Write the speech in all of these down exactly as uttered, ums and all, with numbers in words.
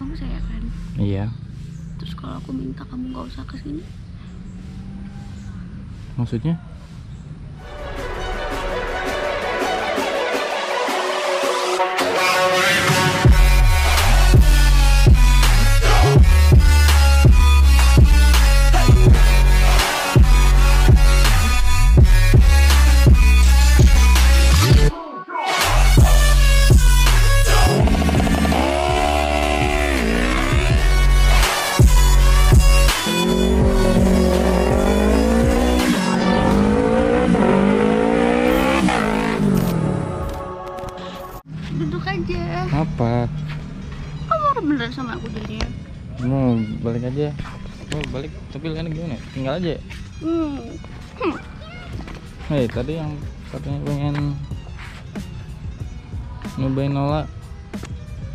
kamu saya kan? Iya. Terus kalau aku minta kamu nggak usah kesini? Maksudnya? Balik aja, oh, balik tapi kan gimana? Tinggal aja. Hmm. Hmm. Hei, tadi yang katanya pengen nyobain Nola,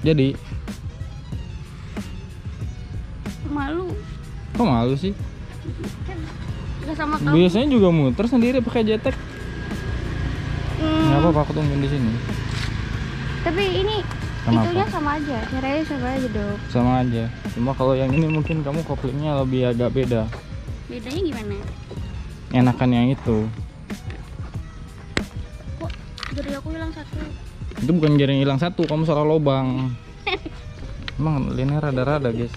jadi malu. Kok malu sih? Gak sama kamu. Biasanya juga muter sendiri pakai jetek. Hmm. Gak apa-apa, aku tungguin di sini. Tapi ini. Kenapa? Itunya sama aja, caranya sama aja dong. Sama aja, cuma kalau yang ini mungkin kamu koplingnya lebih agak beda. Bedanya gimana? Enakan yang itu. Kok jari aku hilang satu? Itu bukan jari hilang satu, kamu salah lobang. Emang linernya rada-rada guys.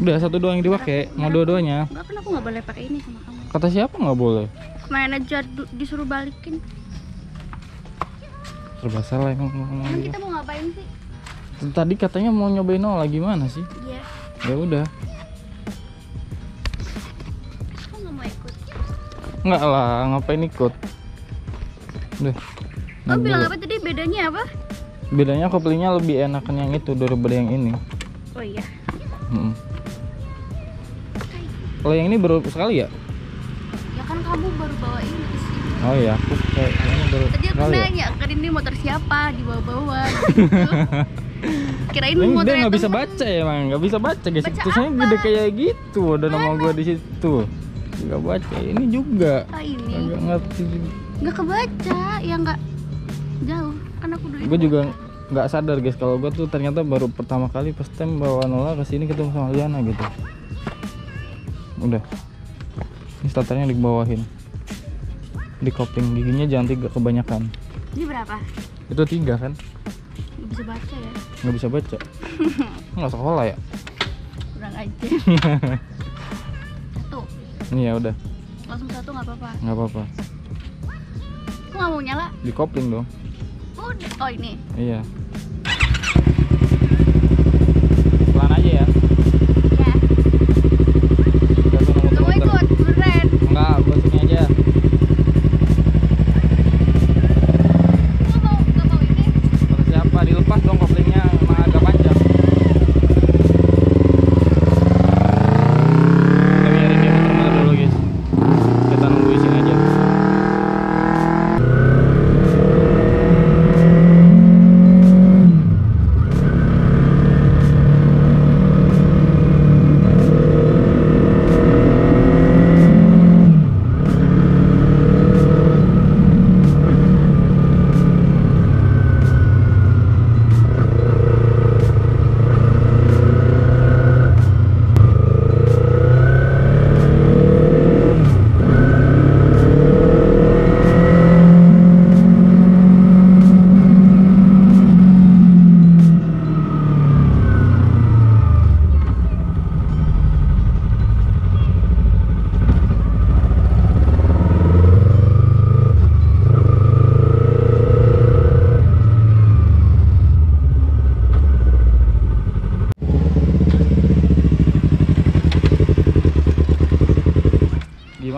Udah satu doang yang dipakai, mau dua-duanya. Enggak, kan aku nggak boleh pakai ini sama kamu. Kata siapa nggak boleh? Kemarin aja disuruh balikin. Serba salah yang ngomong. Kan kita mau ngapain sih? Tadi katanya mau nyobain Nola, gimana sih? Iya. Ya udah. Aku nggak mau ikut. Nggak lah, ngapain ikut? Udah. Oh, bilang apa tadi? Bedanya apa? Bedanya koplingnya lebih enakan yang itu daripada yang ini. Oh iya. Hmm. Kalau yang ini baru sekali ya? Ya kan kamu baru bawa ini. Oh iya, aku kayaknya baru tadi aku nanya, kan ini motor siapa, dibawa-bawa gitu. Kirain ini motor yang nggak bisa baca ya, emang nggak bisa baca guys. Terusnya gede kayak gitu, ada nama gua di situ. Nggak baca, ini juga. Oh, ini. Agak ngerti. Nggak kebaca, ya nggak jauh. Kan aku dulu. Gua juga nggak sadar guys, kalau gua tuh ternyata baru pertama kali first time bawa Nola ke sini ketemu sama Liana gitu. Udah. Ini starternya dibawahin. Di kopling giginya jangan tiga kebanyakan. Ini berapa? Itu tiga kan? Nggak bisa baca ya? Nggak bisa baca. Nggak sekolah ya? Kurang aja. Satu. Iya udah. Langsung satu nggak apa-apa. Nggak apa-apa. Aku nggak mau nyala. Di kopling dong. Oh, oh ini. Iya. Pelan aja ya.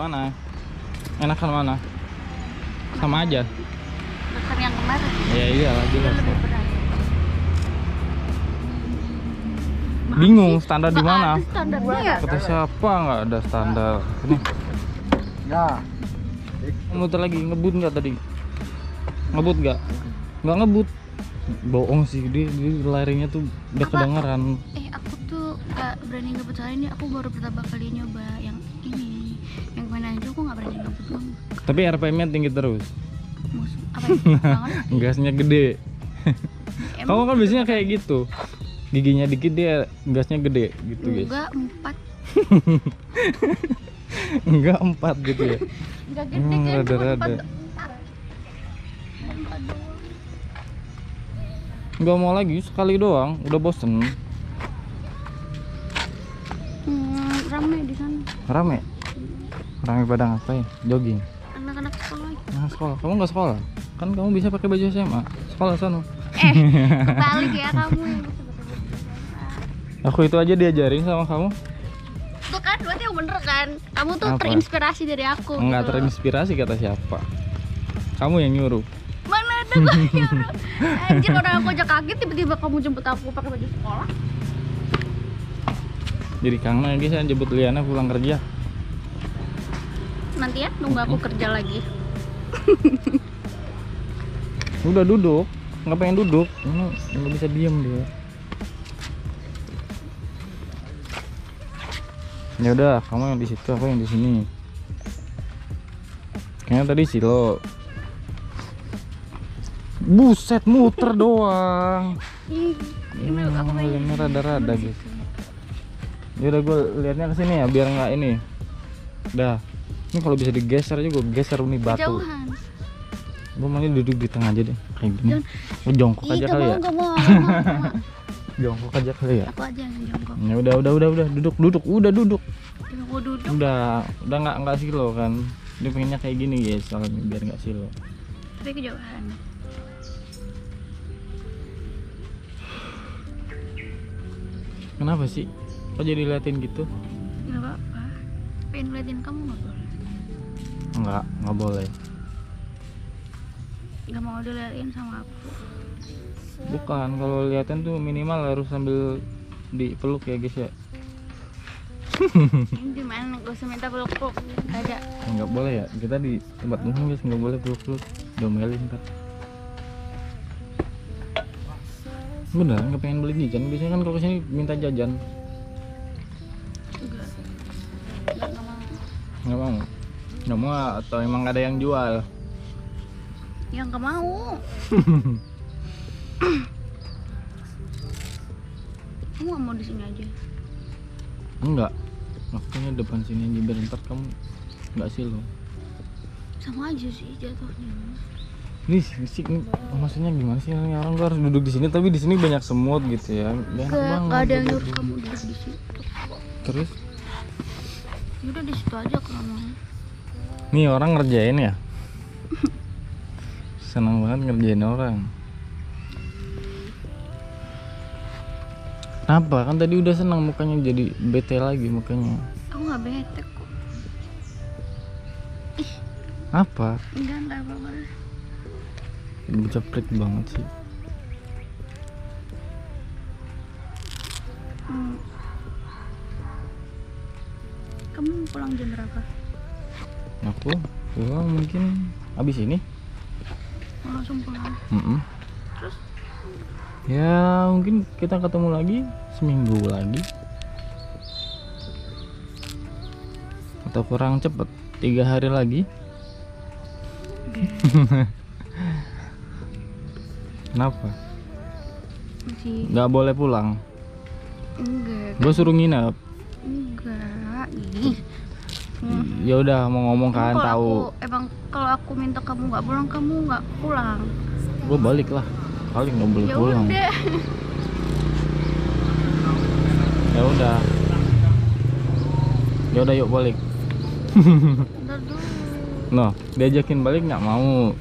Mana? Enakan mana? Sama aja. Enakan yang kemarin. Ya iya lagi lah. Bingung standar di mana? Kata siapa nggak ada standar? Nih. Ya. Muter lagi, ngebut nggak tadi? Ngebut nggak? Nggak ngebut. Bohong sih, dia, dia larinya tuh udah kedengeran. Eh aku tuh nggak berani ngebut soalnya ini aku baru pertama kali nyoba yang ini. Yang kemana aja aku nggak berani ngebut dong. Tapi R P M-nya tinggi terus. Maksud, apa ya? Gasnya gede. Kamu kan biasanya kayak gitu, giginya dikit dia gasnya gede gitu guys. Enggak empat. Enggak empat gitu ya. Enggak gede hmm, rada -rada. Enggak mau lagi, sekali doang udah bosen. Hmm, rame di sana. Rame? Rame pada ngapain? Jogging? Anak-anak sekolah. Nah, sekolah. Kamu nggak sekolah? Kan kamu bisa pakai baju S M A. Sekolah sana. Eh, kebalik ya kamu yang bisa pakai baju S M A. Aku itu aja diajarin sama kamu. Tuh kan, berarti yang bener kan? Kamu tuh apa? Terinspirasi dari aku. Enggak gitu. Terinspirasi kata siapa? Kamu yang nyuruh. Mana ada gue nyuruh? Anjir, orang aku aja kaget tiba-tiba kamu jemput aku pakai baju sekolah. Jadi kangen lagi saya jemput Liana pulang kerja. Nanti ya, nunggu aku kerja lagi. Udah duduk, nggak pengen duduk, nggak bisa diem dia. Ya udah, kamu yang di situ, aku yang di sini. Kayaknya tadi silo. Buset, muter doang. Ini rada-rada gitu. Ya udah, gue liatnya ke sini ya, biar nggak ini. Dah, ini kalau bisa digeser aja, gue geser nih batu. Jauhan. Gue maunya duduk di tengah aja deh, kayak gini. Gue jongkok aja kali ya. Jongkok aja kali ya. Aku aja yang jongkok. Ya udah, udah, udah, udah, duduk, duduk, udah duduk. Gue duduk. Udah, udah nggak nggak silo kan. Dia pengennya kayak gini guys, soalnya biar nggak silo. Tapi kejauhan. Kenapa sih? Kok jadi liatin gitu? Nggak apa-apa. Pengen liatin kamu nggak boleh. Nggak, nggak boleh. Gak mau diliatin sama aku. Bukan, kalau liatin tuh minimal harus sambil dipeluk ya guys ya. Gimana? Gak usah minta peluk-peluk. Gak ada. Gak boleh ya, kita di tempat umum guys, gak boleh peluk-peluk. Domelin ntar. Bener, gak pengen beli jajan. Biasanya kan kalau kesini minta jajan. Enggak. Enggak mau. Gak mau? Gak mau atau emang gak ada yang jual? Yang gak mau. Kamu gak mau di sini aja? Enggak, maksudnya depan sini aja biar ntar kamu nggak sih lo. Sama aja sih jatuhnya. Nih, maksudnya gimana sih orang gua harus duduk di sini tapi di sini banyak semut gitu ya. Gak, gak ada yang nyuruh kamu duduk di situ. Terus? Udah di situ aja kamu. Nih orang ngerjain ya. Senang banget ngerjain orang. Kenapa? Kan tadi udah senang mukanya jadi bete lagi mukanya. Aku nggak bete kok. Ih. Apa? Enggak, enggak apa-apa. Cepet banget sih. Hmm. Kamu pulang jam berapa? Aku pulang mungkin abis ini. Langsung pulang. Mm-mm. Terus? Ya mungkin kita ketemu lagi seminggu lagi. Atau kurang cepet tiga hari lagi. Okay. Kenapa? Masih... Gak boleh pulang. Enggak. Gue suruh nginep. Enggak. Ih. Hmm. Ya udah mau ngomong kan tahu. Emang kalau aku minta kamu nggak pulang, kamu nggak pulang. Gue balik lah, paling nggak boleh ya pulang. Ya udah. Ya udah yuk balik. Noh, diajakin balik nggak mau.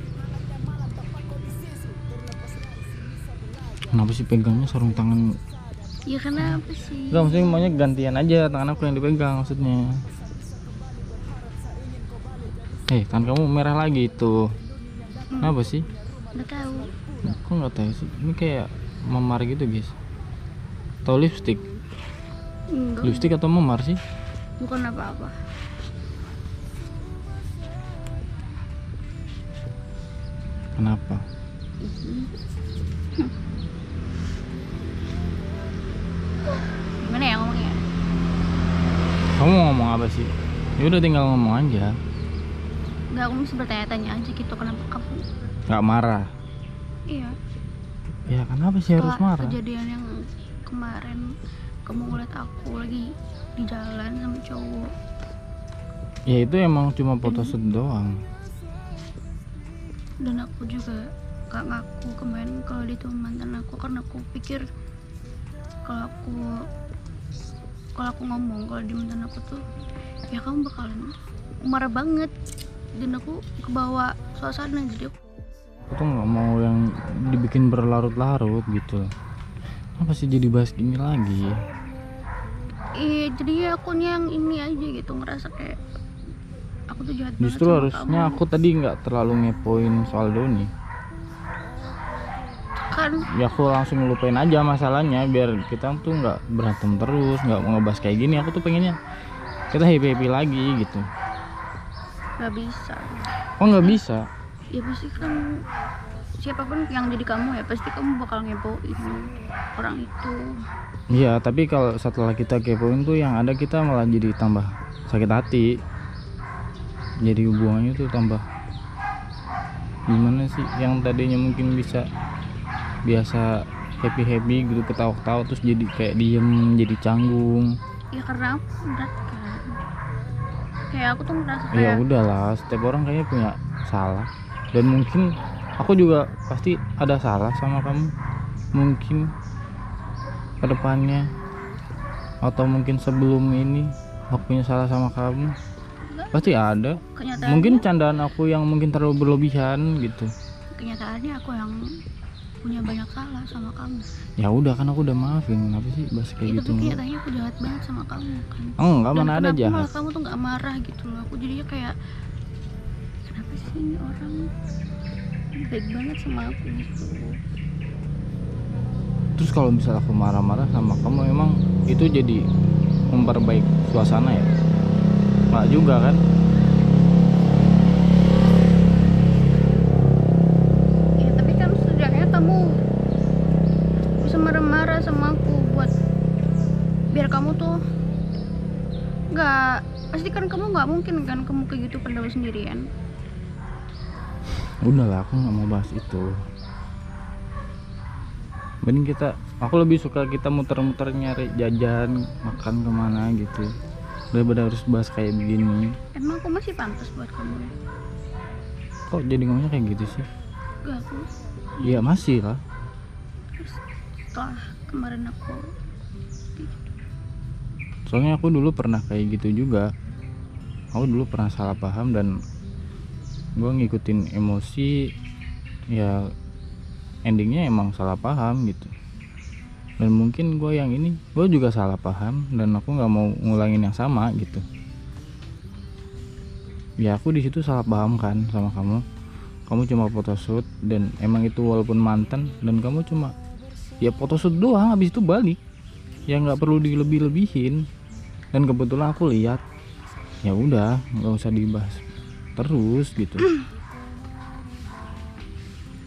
Kenapa sih pegangnya sarung tangan? Ya kenapa sih? Gak, maksudnya maunya gantian aja, tangan aku yang dipegang maksudnya. Eh, hey, tangan kamu merah lagi itu. Hmm. Kenapa sih? Nggak tahu. Kok nggak tahu sih? Ini kayak memar gitu, guys. Tahu lipstik? Enggak. Lipstik atau memar sih? Bukan apa-apa. Kenapa? Gimana ya ngomongnya? Kamu ngomong apa sih? Ya udah tinggal ngomong aja. Enggak, aku mesti bertanya-tanya aja gitu, kenapa kamu? Enggak marah? Iya. Ya kenapa sih harus marah? Kejadian yang kemarin kamu ngeliat aku lagi di jalan sama cowok. Ya itu emang cuma foto shoot doang. Dan aku juga gak ngaku kemarin kalau dia itu mantan aku, karena aku pikir kalau aku kalau aku ngomong kalau dia mantan aku tuh ya kamu bakalan marah banget, dan aku kebawa suasana. Jadi aku aku tuh nggak mau yang dibikin berlarut-larut gitu. Apa sih jadi bahas gini lagi? Iya, jadi aku yang ini aja gitu, ngerasa kayak aku tuh jahat banget. Justru harusnya kamu. Aku tadi nggak terlalu ngepoin soal Doni. Kan? Ya aku langsung lupain aja masalahnya, biar kita tuh nggak berantem terus, nggak mau ngebahas kayak gini. Aku tuh pengennya kita happy happy lagi gitu. Nggak bisa. Oh nggak bisa? Ya pasti kan siapapun yang jadi kamu ya pasti kamu bakal ngepoin orang itu. Iya, tapi kalau setelah kita kepoin tuh yang ada kita malah jadi tambah sakit hati. Jadi hubungannya tuh tambah gimana sih, yang tadinya mungkin bisa biasa happy happy gitu ketawa-ketawa terus jadi kayak diem, jadi canggung. Ya karena aku berat kan. Kayak aku tuh merasa kayak. Ya udahlah, setiap orang kayaknya punya salah. Dan mungkin aku juga pasti ada salah sama kamu, mungkin ke depannya atau mungkin sebelum ini aku punya salah sama kamu. Enggak, pasti ada. Mungkin candaan aku yang mungkin terlalu berlebihan gitu. Kenyataannya aku yang punya banyak salah sama kamu. Ya udah kan aku udah maafin, kenapa sih bahas kayak ya, gitu? Tapi kenyataannya aku jahat banget sama kamu kan. Enggak, mana ada jahat. Malah kamu tuh nggak marah gitu loh. Aku jadinya kayak ini orang baik banget sama aku gitu. Terus kalau misal aku marah-marah sama kamu, emang itu jadi memperbaik suasana ya? Nggak juga kan? Ya tapi kan setidaknya kamu bisa marah-marah sama aku buat biar kamu tuh nggak, pasti kan kamu nggak mungkin kan kamu kayak gitu pendawa sendirian. Udahlah, aku nggak mau bahas itu. Mending kita, aku lebih suka kita muter-muter nyari jajan, makan kemana gitu, daripada harus bahas kayak begini. Emang aku masih pantas buat kamu ya? Kok jadi ngomongnya kayak gitu sih? Gak, aku. Iya masih lah. Setelah kemarin aku. Soalnya aku dulu pernah kayak gitu juga. Aku dulu pernah salah paham dan gue ngikutin emosi, ya endingnya emang salah paham gitu. Dan mungkin gue yang ini gue juga salah paham dan aku nggak mau ngulangin yang sama gitu. Ya aku di situ salah paham kan sama kamu. Kamu cuma photoshoot dan emang itu walaupun mantan, dan kamu cuma ya photoshoot doang habis itu balik. Ya nggak perlu dilebih-lebihin. Dan kebetulan aku lihat, ya udah nggak usah dibahas terus gitu.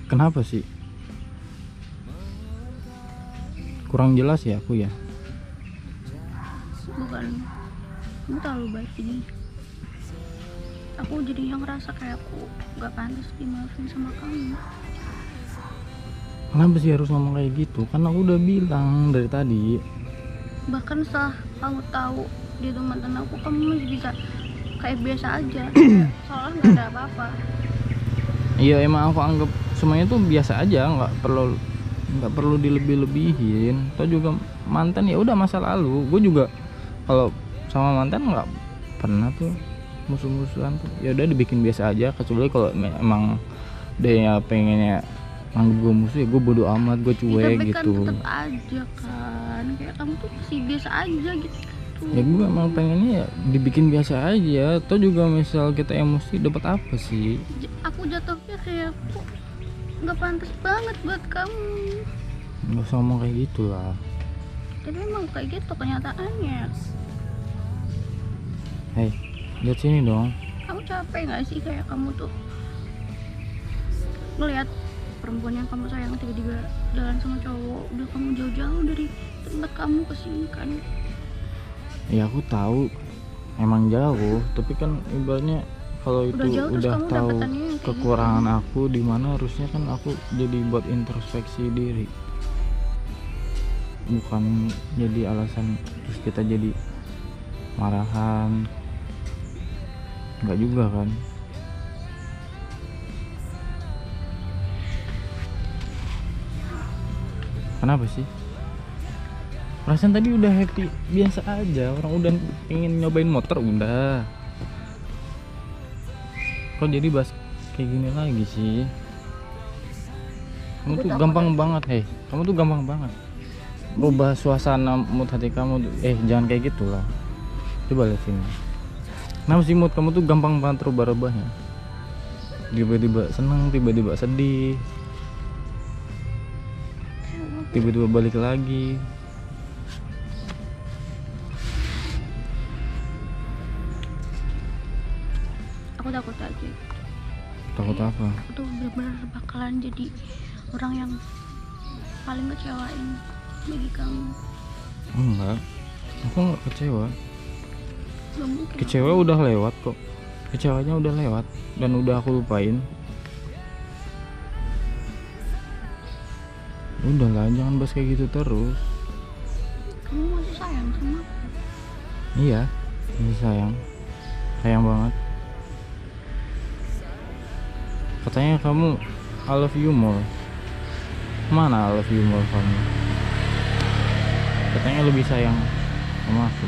Kenapa sih kurang jelas ya aku ya? Bukan, kamu terlalu baik ini. Aku jadi yang ngerasa kayak aku gak pantas dimaafin sama kamu. Kenapa sih harus ngomong kayak gitu? Kan aku udah bilang dari tadi. Bahkan setelah kamu tahu dia tuh mantan aku, kamu masih bisa kayak biasa aja, soalnya nggak ada apa-apa. Iya emang aku anggap semuanya tuh biasa aja, nggak perlu nggak perlu dilebih-lebihin. Atau juga mantan ya udah masa lalu. Gue juga kalau sama mantan nggak pernah tuh musuh-musuhan tuh. Ya udah dibikin biasa aja. Kecuali kalau emang dia pengennya anggap gue musuh ya gue bodo amat, gue cuek ya, gitu. Tapi kan tetap aja kan, kayak kamu tuh masih biasa aja gitu. Ya gue emang pengennya ya dibikin biasa aja. Atau juga misal kita emosi dapat apa sih? Aku jatuhnya kayak kok nggak pantas banget buat kamu. Nggak usah ngomong kayak gitulah. Tapi emang kayak gitu kenyataannya. Hei, lihat sini dong. Kamu capek nggak sih kayak kamu tuh ngelihat perempuan yang kamu sayang tiba-tiba jalan sama cowok? Udah kamu jauh-jauh dari tempat kamu kesini kan? Ya aku tahu emang jauh, tapi kan ibaratnya kalau itu udah, jauh, udah tahu kekurangan aku, dimana harusnya kan aku jadi buat introspeksi diri, bukan jadi alasan terus kita jadi marahan, nggak juga kan. Kenapa sih? Perasaan tadi udah happy biasa aja, orang udah ingin nyobain motor udah. Kok jadi bahas kayak gini lagi sih? Kamu tuh gampang banget, hei. Kamu tuh gampang banget berubah suasana mood hati kamu. Eh, jangan kayak gitulah. Coba lihat sini. Kenapa sih mood kamu tuh gampang banget berubah-ubahnya? Tiba-tiba seneng, tiba-tiba sedih, tiba-tiba balik lagi. Aku takut aja. Takut apa? Aku tuh bener-bener bakalan jadi orang yang paling kecewain bagi kamu. Enggak, aku nggak kecewa. Gak mungkin. Kecewa aku udah lewat kok. Kecewanya udah lewat dan udah aku lupain. Udahlah, jangan bahas kayak gitu terus. Kamu masih sayang sama aku? Iya, masih sayang. Sayang banget. Katanya kamu I love you more. Mana I love you more kamu? Katanya lebih sayang sama aku.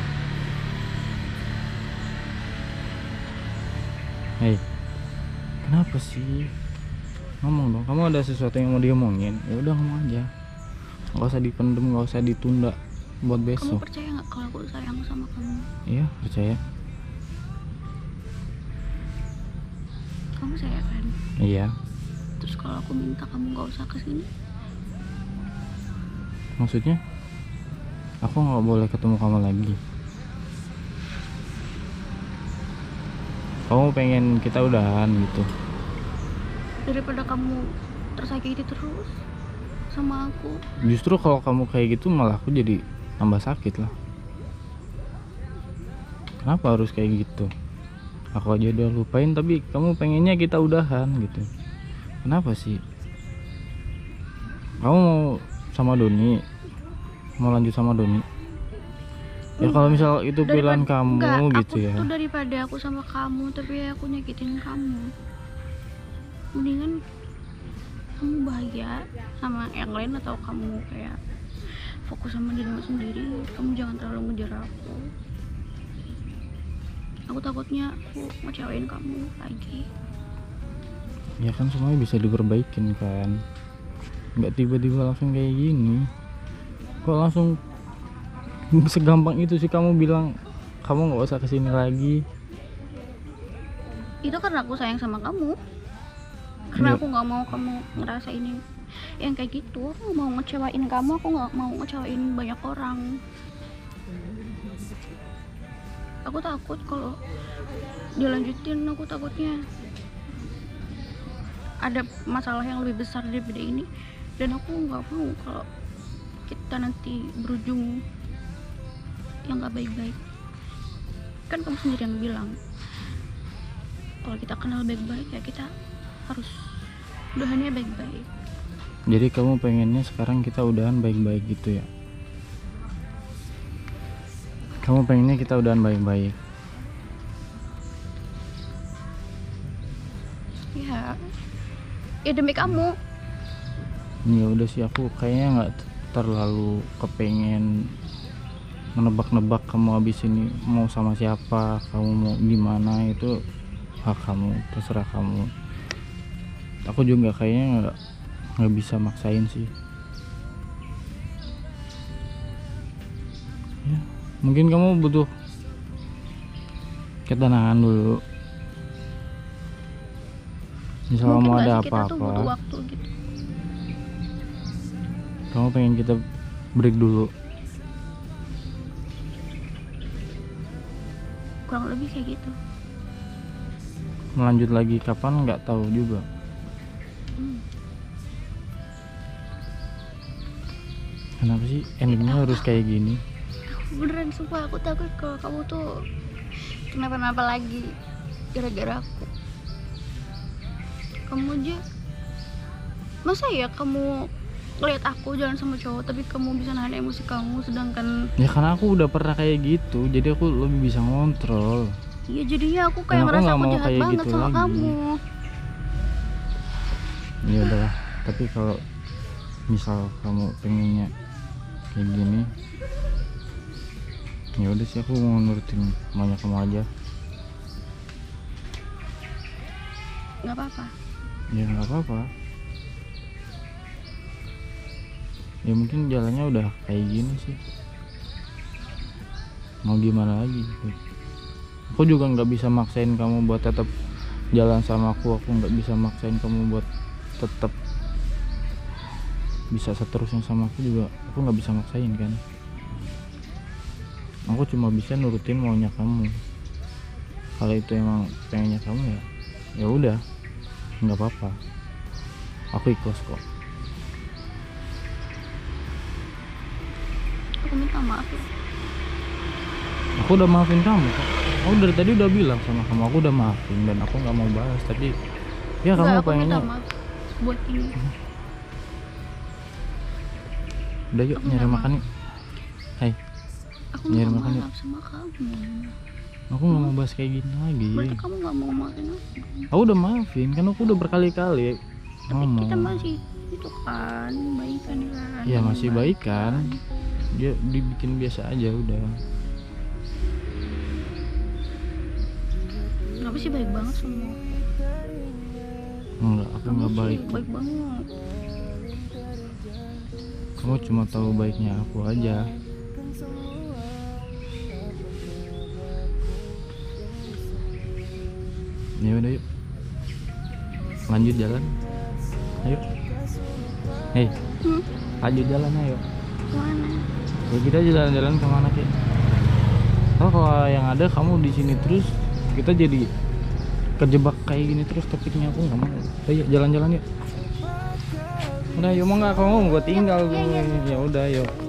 Hei, kenapa sih? Ngomong dong, kamu ada sesuatu yang mau diomongin? Ya udah ngomong aja, nggak usah dipendem, nggak usah ditunda buat besok. Kamu percaya nggak kalau aku sayang sama kamu? Iya, percaya. Kamu sayang kan? Iya. Terus kalau aku minta kamu nggak usah kesini? Maksudnya? Aku nggak boleh ketemu kamu lagi? Kamu pengen kita udahan gitu? Daripada kamu tersakiti terus sama aku. Justru kalau kamu kayak gitu malah aku jadi tambah sakit lah. Kenapa harus kayak gitu? Aku aja udah lupain tapi kamu pengennya kita udahan gitu. Kenapa sih? Kamu mau sama Doni? Mau lanjut sama Doni? Ya kalau misal itu pilihan kamu gitu ya. Aku tuh daripada aku sama kamu tapi aku nyakitin kamu, mendingan kamu bahagia sama yang lain atau kamu kayak fokus sama dirimu sendiri. Kamu jangan terlalu ngejar aku. Aku takutnya aku ngecewain kamu lagi. Ya kan semuanya bisa diperbaikin kan, nggak tiba-tiba langsung kayak gini. Kok langsung segampang itu sih kamu bilang kamu nggak usah kesini lagi? Itu karena aku sayang sama kamu. Karena aku nggak mau kamu ngerasa ini yang kayak gitu. Aku mau ngecewain kamu, aku nggak mau ngecewain banyak orang. Aku takut kalau dilanjutin, aku takutnya ada masalah yang lebih besar daripada ini. Dan aku nggak mau kalau kita nanti berujung yang nggak baik-baik. Kan kamu sendiri yang bilang kalau kita kenal baik-baik ya kita harus udahannya baik-baik. Jadi kamu pengennya sekarang kita udahan baik-baik gitu ya? Kamu pengennya kita udahan baik-baik? Ya, ya demi kamu. Ya udah sih, aku kayaknya nggak terlalu kepengen menebak-nebak kamu abis ini mau sama siapa, kamu mau gimana, itu hak kamu, terserah kamu. Aku juga kayaknya nggak bisa maksain sih. Ya, mungkin kamu butuh ketenangan dulu. Misal kamu ada apa-apa, gitu. Kamu pengen kita break dulu. Kurang lebih kayak gitu. Melanjut lagi kapan nggak tahu juga. Hmm. Kenapa sih endingnya aku, harus kayak gini? Aku beneran sumpah, aku takut kalau kamu tuh kenapa-napa lagi gara-gara aku. kamu aja, masa ya kamu lihat aku jalan sama cowok tapi kamu bisa nahan emosi kamu, sedangkan ya karena aku udah pernah kayak gitu, jadi aku lebih bisa ngontrol. Iya, jadinya aku kayak karena ngerasa aku, aku jahat banget gitu sama lagi. Kamu ya udah. Tapi kalau misal kamu pengennya kayak gini, ya udah sih aku mau nurutin maunya kamu aja, nggak apa-apa. Ya nggak apa-apa. Ya mungkin jalannya udah kayak gini sih, mau gimana lagi gitu. Aku juga nggak bisa maksain kamu buat tetap jalan sama aku. Aku nggak bisa maksain kamu buat tetap bisa seterusnya sama aku juga. Aku nggak bisa maksain kan. Aku cuma bisa nurutin maunya kamu. Kalau itu emang pengennya kamu ya, ya udah, nggak apa-apa. Aku ikhlas kok. Aku minta maaf ya. Aku udah maafin kamu kok. Aku dari tadi udah bilang sama kamu, aku udah maafin dan aku nggak mau bahas tadi. Ya enggak, kamu pengennya buat ini. Udah yuk, aku nyari makan nih. Hai. Aku nyari makan yuk. Aku nggak mau bahas kayak gini lagi. Berarti kamu nggak mau maafin aku? Aku udah maafin, kan aku udah berkali-kali. Tapi ngomong. Kita masih itu kan, baikan kan? Iya masih baikan. Dia dibikin biasa aja udah. Kenapa sih baik banget semua? Enggak, aku nggak baik. Baik banget. Kamu cuma tahu baiknya aku aja. Ya udah yuk, lanjut jalan. Ayo. Hei. Hmm? Lanjut jalan ayo. Kemana? Ya kita jalan-jalan kemana sih? Kalau kalau yang ada kamu di sini terus, kita jadi kejebak kayak gini terus topiknya. Aku nggak mau. Ayo jalan-jalan yuk. Udah yuk, mau nggak kamu? Gue tinggal. Ya, ya, ya. Ya udah yuk.